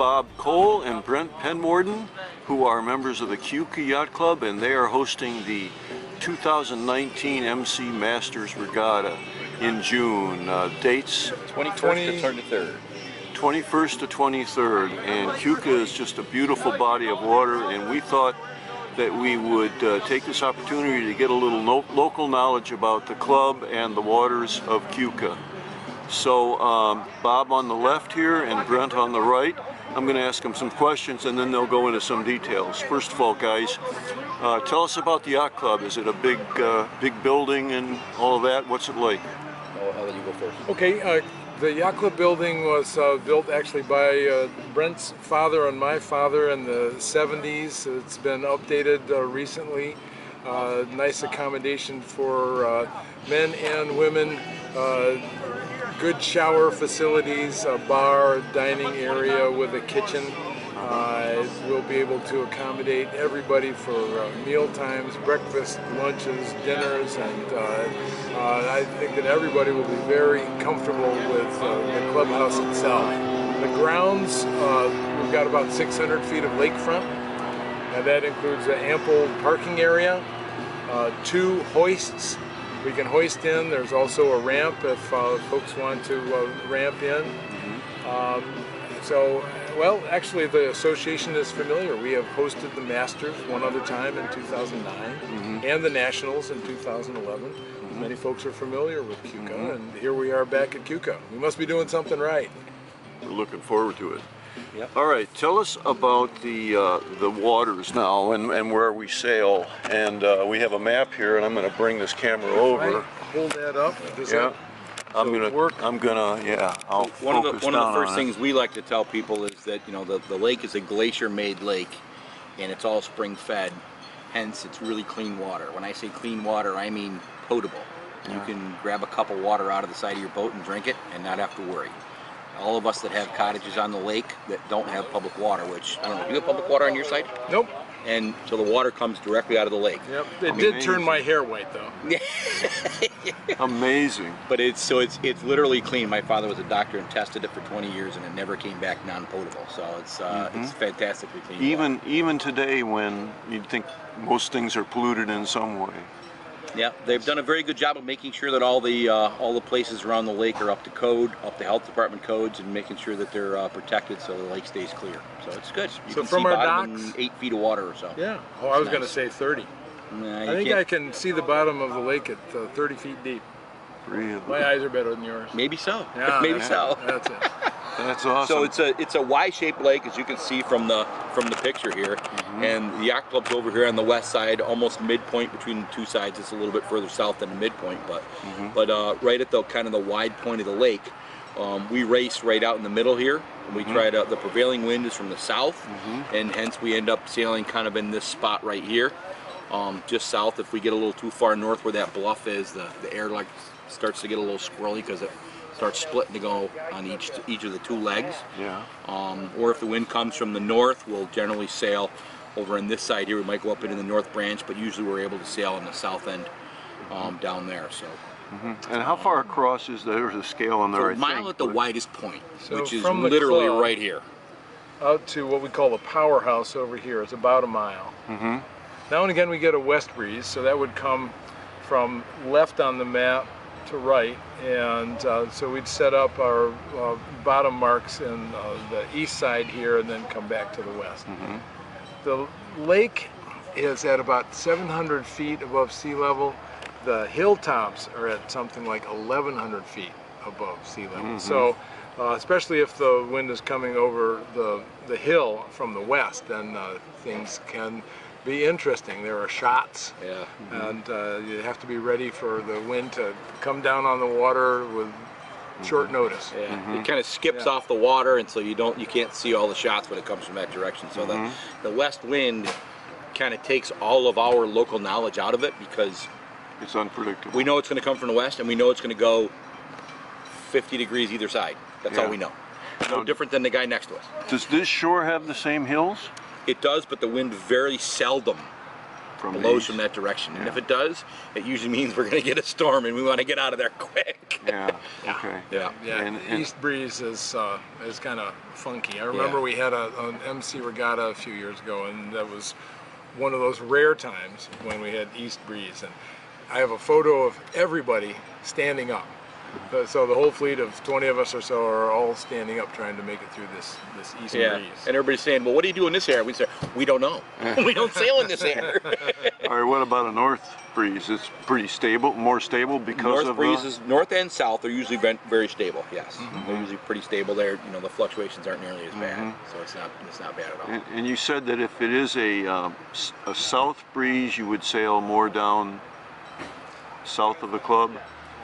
Bob Cole and Brent Penmorden, who are members of the Keuka Yacht Club, and they are hosting the 2019 MC Masters Regatta in June. Dates? 21st to 23rd. 21st to 23rd, and Keuka is just a beautiful body of water, and we thought that we would take this opportunity to get a little local knowledge about the club and the waters of Keuka. So Bob on the left here and Brent on the right, I'm going to ask them some questions and then they'll go into some details. First of all, guys, tell us about the yacht club. Is it a big big building and all of that? What's it like? Oh, how do you go first? Okay, the yacht club building was built actually by Brent's father and my father in the 70s. It's been updated recently. Nice accommodation for men and women. Good shower facilities, a bar, dining area with a kitchen. We'll be able to accommodate everybody for meal times, breakfast, lunches, dinners, and I think that everybody will be very comfortable with the clubhouse itself. The grounds, we've got about 600 feet of lakefront, and that includes an ample parking area, 2 hoists. We can hoist in. There's also a ramp if folks want to ramp in. Well, actually the association is familiar. We have hosted the Masters one other time in 2009 and the Nationals in 2011. Many folks are familiar with Keuka, and here we are back at Keuka. We must be doing something right. We're looking forward to it. Yep. All right, tell us about the waters now and where we sail. And we have a map here, and I'm going to bring this camera over. Right. Hold that up. One of the first things we like to tell people is that the lake is a glacier-made lake, and it's all spring-fed. Hence, it's really clean water. When I say clean water, I mean potable. Yeah. You can grab a cup of water out of the side of your boat and drink it, and not have to worry. All of us that have cottages on the lake that don't have public water, which, I don't know, do you have public water on your site? Nope. And so the water comes directly out of the lake. Yep. It did turn my hair white, though. Amazing. But it's literally clean. My father was a doctor and tested it for 20 years, and it never came back non-potable. So it's fantastically clean. Even today, when you'd think most things are polluted in some way. Yeah, they've done a very good job of making sure that all the places around the lake are up to code, up to health department codes, and making sure that they're protected so the lake stays clear. So it's good. You so can from see our docks, 8 feet of water or so. Yeah. Oh, I was going to say 30. Nah, I can see the bottom of the lake at 30 feet deep. Really? My eyes are better than yours. Maybe so. Yeah, maybe so. That's it. That's awesome. So it's a Y-shaped lake, as you can see from the picture here, and the yacht club's over here on the west side, almost midpoint between the two sides. It's a little bit further south than the midpoint, but right at the kind of the wide point of the lake, we race right out in the middle here. And we try to. The prevailing wind is from the south, and hence we end up sailing kind of in this spot right here, just south. If we get a little too far north where that bluff is, the air starts to get a little squirrely because it starts splitting to go on each of the two legs. Yeah. Or if the wind comes from the north, we'll generally sail over on this side here. We might go up into the north branch, but usually we're able to sail on the south end down there. So. And how far across is there's a scale on there? A mile at the widest point, so which is literally right here. Out to what we call the powerhouse over here. It's about a mile. Now and again we get a west breeze, so that would come from left on the map to right, and so we'd set up our bottom marks in the east side here and then come back to the west. The lake is at about 700 feet above sea level. The hilltops are at something like 1,100 feet above sea level. So especially if the wind is coming over the hill from the west, then things can be interesting. There are shots, and you have to be ready for the wind to come down on the water with short notice. Yeah. It kind of skips off the water, and so you can't see all the shots when it comes from that direction. So the west wind kind of takes all of our local knowledge out of it because it's unpredictable. We know it's going to come from the west, and we know it's going to go 50 degrees either side. That's all we know. No different than the guy next to us. Does this shore have the same hills? It does, but the wind very seldom blows from that direction. Yeah. And if it does, it usually means we're going to get a storm and we want to get out of there quick. Yeah, okay. Yeah, yeah. And East Breeze is kind of funky. I remember we had an MC Regatta a few years ago, and that was one of those rare times when we had East Breeze. And I have a photo of everybody standing up. So the whole fleet of 20 of us or so are all standing up trying to make it through this east breeze. And everybody's saying, well, what do you do in this air? We say, we don't know. We don't sail in this air. All right, what about a north breeze? It's pretty stable, more stable because of breezes, north and south are usually very stable, yes. Mm-hmm. They're usually pretty stable there. You know, the fluctuations aren't nearly as bad, so it's not bad at all. And you said that if it is a south breeze, you would sail more down south of the club?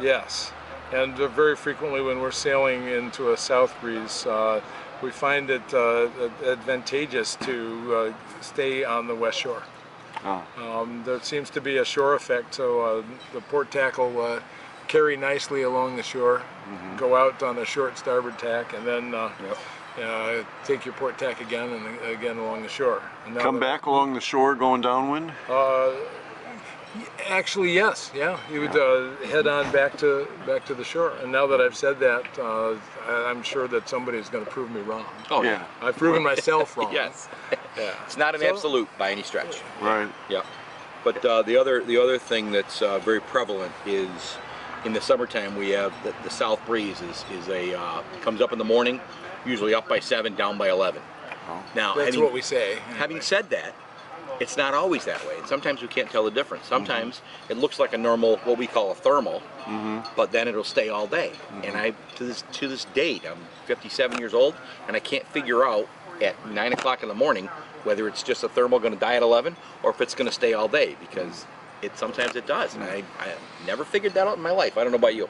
Yes. And very frequently when we're sailing into a south breeze, we find it advantageous to stay on the west shore. Oh. There seems to be a shore effect, so the port tackle carry nicely along the shore, go out on a short starboard tack, and then take your port tack again and again along the shore. And come back along the shore going downwind? Actually, yes. Yeah, you would head on back to the shore. And now that I've said that, I'm sure that somebody is going to prove me wrong. Oh yeah, I've proven myself wrong. Yes. Yeah. It's not an absolute by any stretch. Right. Yeah. But the other thing that's very prevalent is in the summertime we have the south breeze is comes up in the morning, usually up by 7, down by 11. Oh. Now that's what we say. Having said that, it's not always that way. And sometimes we can't tell the difference. Sometimes it looks like a normal, what we call a thermal, but then it'll stay all day. And I, to this date, I'm 57 years old, and I can't figure out at 9 o'clock in the morning whether it's just a thermal going to die at 11 or if it's going to stay all day, because sometimes it does. And I never figured that out in my life. I don't know about you.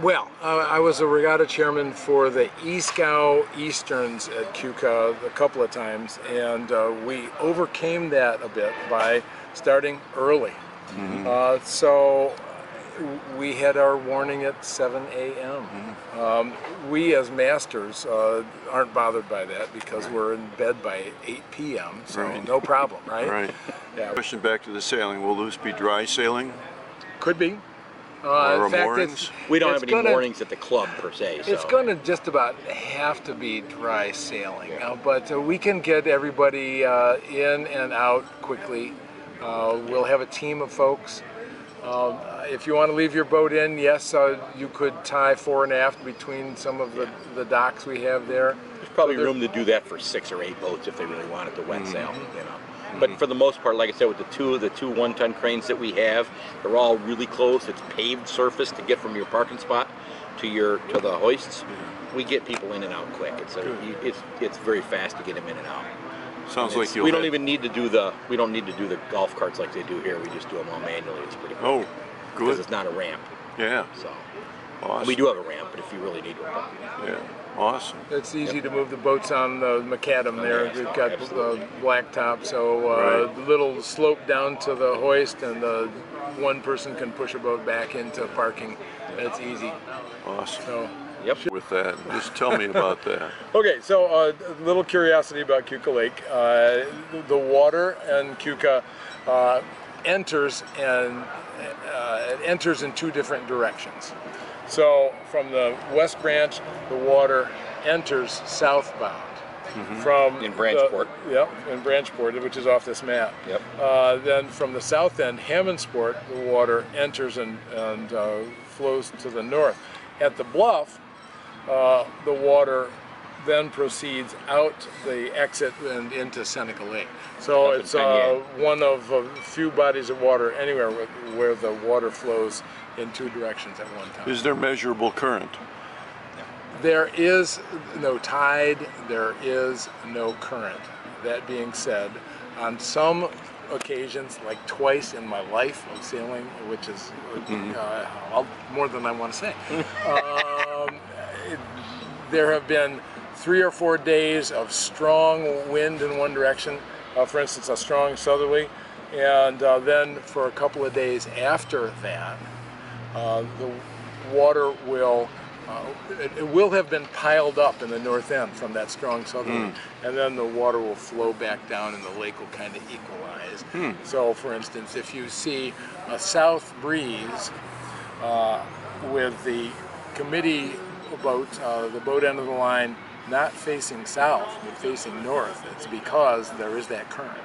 Well, I was a regatta chairman for the E-Scow Easterns at Keuka a couple of times, and we overcame that a bit by starting early. So we had our warning at 7 a.m. We as masters aren't bothered by that because we're in bed by 8 p.m., so no problem, right? Right. Yeah. Question back to the sailing. Will this be dry sailing? Could be. In fact, we don't have any warnings at the club per se. So. It's going to just about have to be dry sailing, but we can get everybody in and out quickly. We'll have a team of folks. If you want to leave your boat in, yes, you could tie fore and aft between some of the docks we have there. There's probably room to do that for 6 or 8 boats if they really wanted to wet sail, you know. But for the most part, like I said, with the two 1-ton cranes that we have, they're all really close. It's paved surface to get from your parking spot to the hoists. We get people in and out quick. It's very fast to get them in and out. Sounds like you. We don't need to do the golf carts like they do here. We just do them all manually. It's pretty cool. Oh, good. Because it's not a ramp. Yeah. So. Awesome. We do have a ramp, but if you really need one. Yeah, awesome. It's easy to move the boats on the macadam there. We've got the blacktop, so little slope down to the hoist, and one person can push a boat back into parking. It's easy. Awesome. So, with that, just tell me about that. Okay, so a little curiosity about Keuka Lake. The water in Keuka enters in 2 different directions. So from the West Branch, the water enters southbound. From in Branchport. In Branchport, which is off this map. Then from the south end, Hammondsport, the water enters and flows to the north. At the bluff, the water then proceeds out the exit and into Seneca Lake. So it's one of a few bodies of water anywhere where the water flows in 2 directions at one time. Is there measurable current? There is no tide, there is no current. That being said, on some occasions, like twice in my life of sailing, which is more than I want to say, there have been 3 or 4 days of strong wind in one direction, for instance, a strong southerly, and then for a couple of days after that, the water will It will have been piled up in the north end from that strong southern wind, and then the water will flow back down and the lake will kind of equalize. So for instance, if you see a south breeze with the committee boat, the boat end of the line, not facing south, but facing north, it's because there is that current.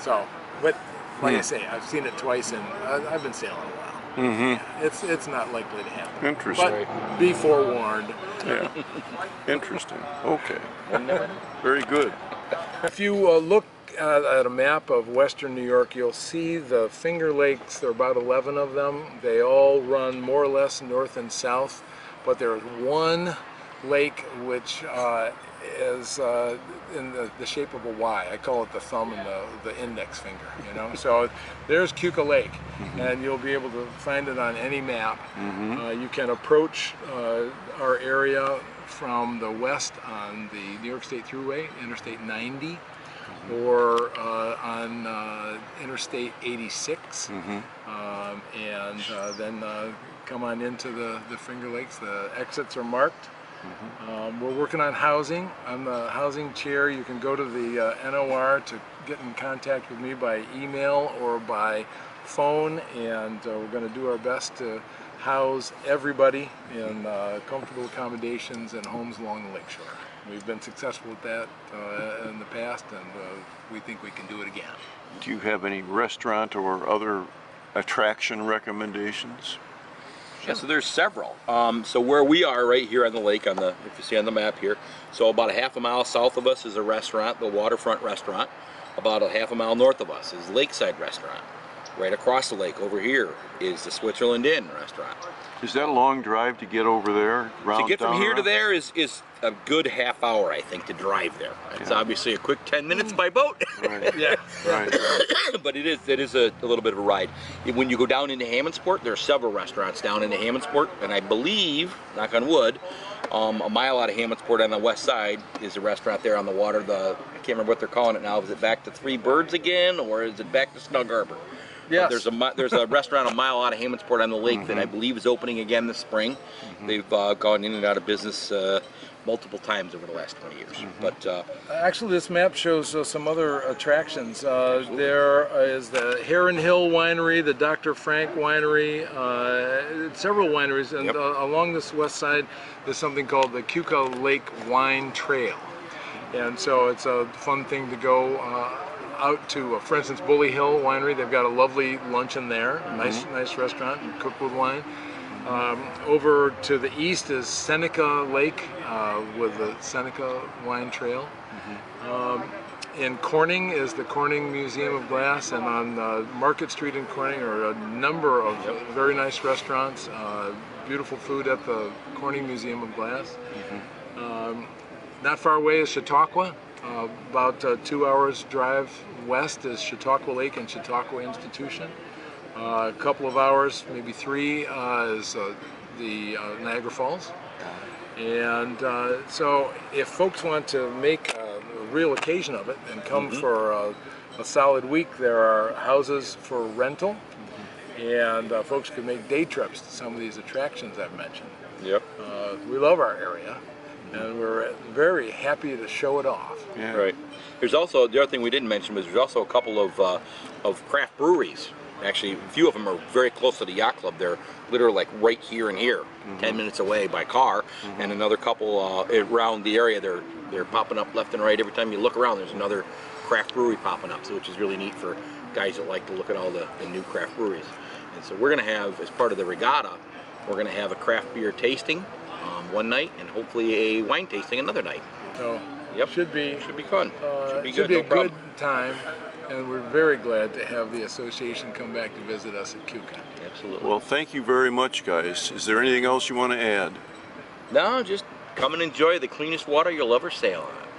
So, but like I say, I've seen it twice and I've been sailing a while. Yeah, it's not likely to happen. Interesting. But be forewarned. Yeah. Interesting. Okay. Very good. If you look at a map of western New York, you'll see the Finger Lakes. There are about 11 of them. They all run more or less north and south, but there is one lake which is in the shape of a Y. I call it the thumb and the index finger, you know. So there's Keuka Lake, and you'll be able to find it on any map. You can approach our area from the west on the New York State Thruway, Interstate 90, or on Interstate 86, and then come on into the Finger Lakes. The exits are marked. We're working on housing. I'm the housing chair. You can go to the NOR to get in contact with me by email or by phone, and we're going to do our best to house everybody in comfortable accommodations and homes along the lakeshore. We've been successful at that in the past, and we think we can do it again. Do you have any restaurant or other attraction recommendations? Yeah, so there's several. So where we are right here on the lake, on the, if you see on the map here, so about a half a mile south of us is a restaurant, the Waterfront Restaurant. About a half a mile north of us is Lakeside Restaurant. Right across the lake over here is the Switzerland Inn Restaurant. Is that a long drive to get over there? To get from here to there is a good half hour, I think, to drive there. It's obviously a quick 10 minutes by boat. Right. Yeah. Right. But it is a little bit of a ride. When you go down into Hammondsport, there are several restaurants down into Hammondsport, and I believe, knock on wood, a mile out of Hammondsport on the west side is a restaurant there on the water. I can't remember what they're calling it now. Is it Back to Three Birds again, or is it Back to Snug Harbor? Yes. There's a restaurant a mile out of Hammondsport on the lake that I believe is opening again this spring. They've gone in and out of business multiple times over the last 20 years. But actually, this map shows some other attractions. There is the Heron Hill Winery, the Dr. Frank Winery, several wineries, and along this west side, there's something called the Keuka Lake Wine Trail, and so it's a fun thing to go. Out to, for instance, Bully Hill Winery. They've got a lovely luncheon there, nice restaurant, and cook with wine. Over to the east is Seneca Lake with the Seneca Wine Trail. In Corning is the Corning Museum of Glass, and on Market Street in Corning are a number of very nice restaurants, beautiful food at the Corning Museum of Glass. Not far away is Chautauqua. About 2 hours drive west is Chautauqua Lake and Chautauqua Institution. A couple of hours, maybe three, is the Niagara Falls. And so if folks want to make a real occasion of it and come for a solid week, there are houses for rental, and folks can make day trips to some of these attractions I've mentioned. We love our area, and we're very happy to show it off. Right. There's also, the other thing we didn't mention was there's also a couple of craft breweries. Actually, a few of them are very close to the yacht club. They're literally like right here and here, 10 minutes away by car. And another couple around the area, they're popping up left and right. Every time you look around, there's another craft brewery popping up, so which is really neat for guys that like to look at all the new craft breweries. And so we're going to have, as part of the regatta, we're going to have a craft beer tasting one night, and hopefully a wine tasting another night. So should be fun. Should be a good time, and we're very glad to have the association come back to visit us at Keuka. Absolutely. Well, thank you very much, guys. Is there anything else you want to add? No, just come and enjoy the cleanest water you'll ever sail on.